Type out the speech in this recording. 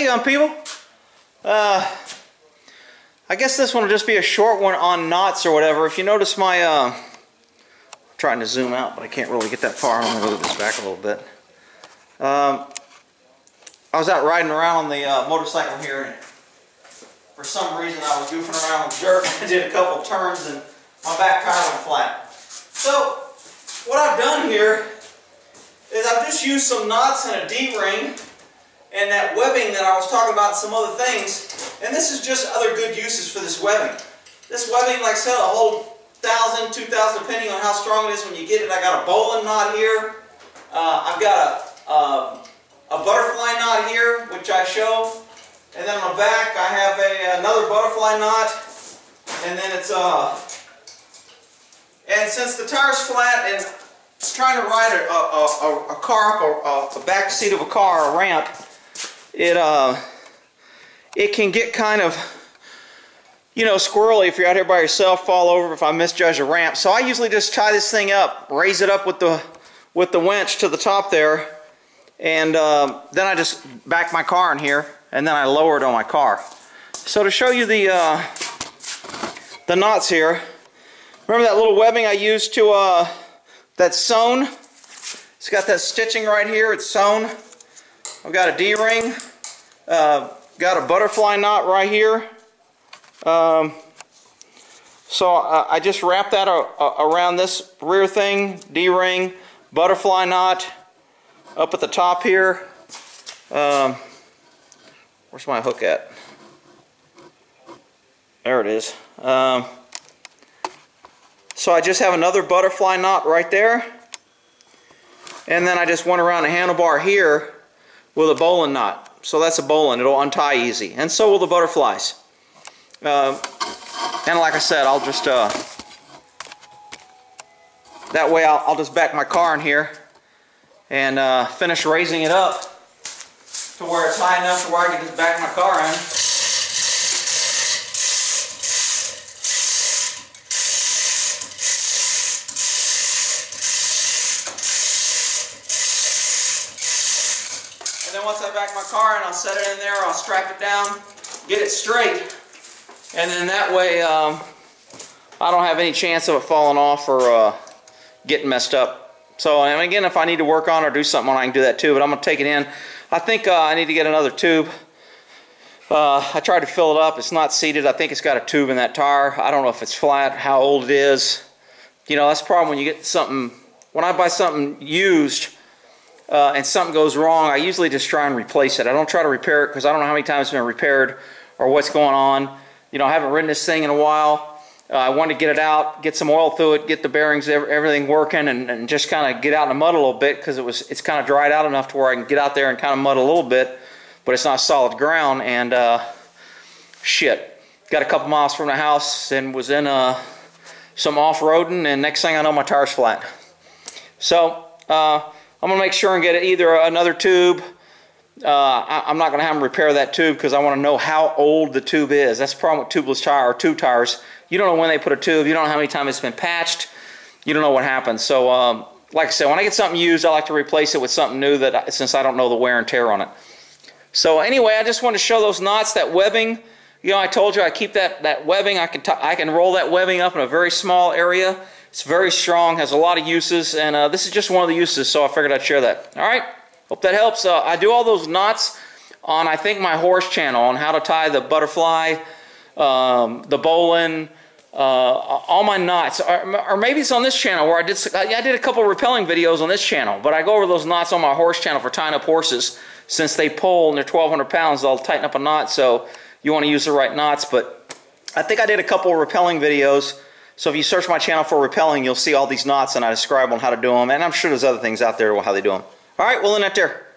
Hey young people, I guess this one will just be a short one on knots or whatever. If you notice my, I'm trying to zoom out, but I can't really get that far. I'm gonna move this back a little bit. I was out riding around on the motorcycle here, and for some reason I was goofing around with jerk. I did a couple turns and my back tire went flat. So what I've done here is I've just used some knots and a D-ring and that webbing that I was talking about and some other things, and this is just other good uses for this webbing. This webbing, like I said, a whole 1,000, 2,000, depending on how strong it is when you get it. I got a bowline knot here. I've got a butterfly knot here, which I show, and then on the back I have another butterfly knot, and then it's and since the tire's flat and it's trying to ride a car up a back seat of a car, a ramp, it can get kind of, you know, squirrely if you're out here by yourself, fall over if I misjudge a ramp. So I usually just tie this thing up, raise it up with the winch to the top there, and then I just back my car in here, and then I lower it on my car. So to show you the knots here, remember that little webbing I used to, that's sewn? It's got that stitching right here, it's sewn. I've got a D-ring, got a butterfly knot right here. So I just wrap that around this rear thing, D-ring, butterfly knot up at the top here. Where's my hook at? There it is. So I just have another butterfly knot right there, and then I just went around a handlebar here with a bowline knot. So that's a bowline, it'll untie easy, and so will the butterflies. And like I said, I'll just that way I'll just back my car in here and finish raising it up to where it's high enough to where I can just back my car in. And then once I back my car in, I'll set it in there, I'll strap it down, get it straight, and then that way I don't have any chance of it falling off or getting messed up. So, and again, if I need to work on or do something on, I can do that too, but I'm going to take it in. I think I need to get another tube. I tried to fill it up, it's not seated. I think it's got a tube in that tire. I don't know if it's flat, how old it is. You know, that's the problem when you get something, when I buy something used, and something goes wrong, I usually just try and replace it. I don't try to repair it because I don't know how many times it's been repaired or what's going on. You know, I haven't ridden this thing in a while. I wanted to get it out, get some oil through it, get the bearings, everything working, and just kind of get out in the mud a little bit because it's kind of dried out enough to where I can get out there and kind of mud a little bit, but it's not solid ground, and shit. Got a couple miles from the house and was in some off-roading, and next thing I know, my tire's flat. So, I'm going to make sure and get either another tube. I'm not going to have them repair that tube because I want to know how old the tube is. That's the problem with tubeless tire or tube tires. You don't know when they put a tube. You don't know how many times it's been patched. You don't know what happened. So like I said, when I get something used, I like to replace it with something new since I don't know the wear and tear on it. So anyway, I just wanted to show those knots, that webbing. You know, I told you I keep that webbing. I can roll that webbing up in a very small area. It's very strong, has a lot of uses, and this is just one of the uses, so I figured I'd share that. All right, hope that helps. I do all those knots on, I think, my horse channel, on how to tie the butterfly, the bowline, all my knots. Or maybe it's on this channel where I did a couple rappelling videos on this channel, but I go over those knots on my horse channel for tying up horses. Since they pull and they're 1,200 pounds, they'll tighten up a knot, so you want to use the right knots. But I think I did a couple rappelling videos. So if you search my channel for rappelling, you'll see all these knots, and I describe on how to do them. And I'm sure there's other things out there on how they do them. All right, we'll end it there.